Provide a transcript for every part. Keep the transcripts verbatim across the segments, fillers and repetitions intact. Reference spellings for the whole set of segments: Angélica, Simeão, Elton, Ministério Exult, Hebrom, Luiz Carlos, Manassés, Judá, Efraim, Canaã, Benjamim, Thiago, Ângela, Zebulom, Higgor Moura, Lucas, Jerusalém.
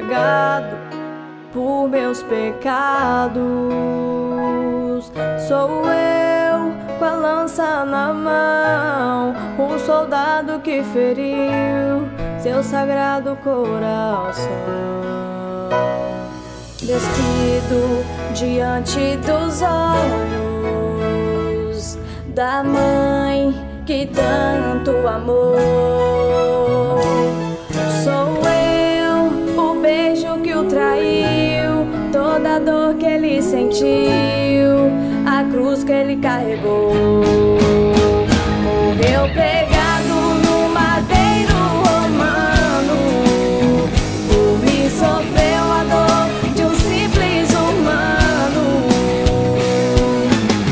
cegado por meus pecados. Sou eu com a lança na mão, um soldado que feriu seu sagrado coração. Despido diante dos olhos da mãe que tanto amou. Sou eu o beijo que o traiu, toda a dor que ele sentiu, a cruz que ele carregou. Morreu pegado no madeiro romano, por mim sofreu a dor de um simples humano,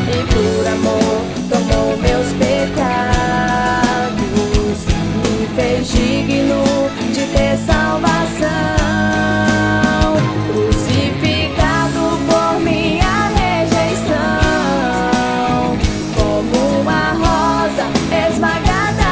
e por amor tomou meus pecados, me fez digno de ter salvação. Esmagada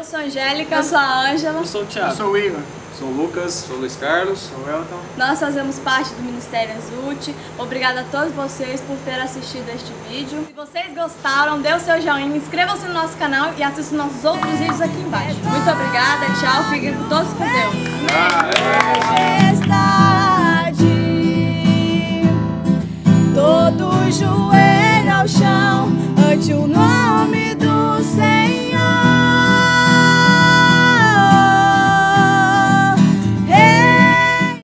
Eu sou a Angélica. Eu sou a Ângela. Eu sou o Thiago. Eu sou o Igor. Sou o Lucas. Sou o Luiz Carlos. Sou o Elton. Nós fazemos parte do Ministério Exult. Obrigada a todos vocês por ter assistido este vídeo. Se vocês gostaram, dê o seu joinha, inscreva-se no nosso canal e assista nossos outros vídeos aqui embaixo. Muito obrigada, tchau, fiquem com todos com Deus. Todo joelho ao chão ante o nosso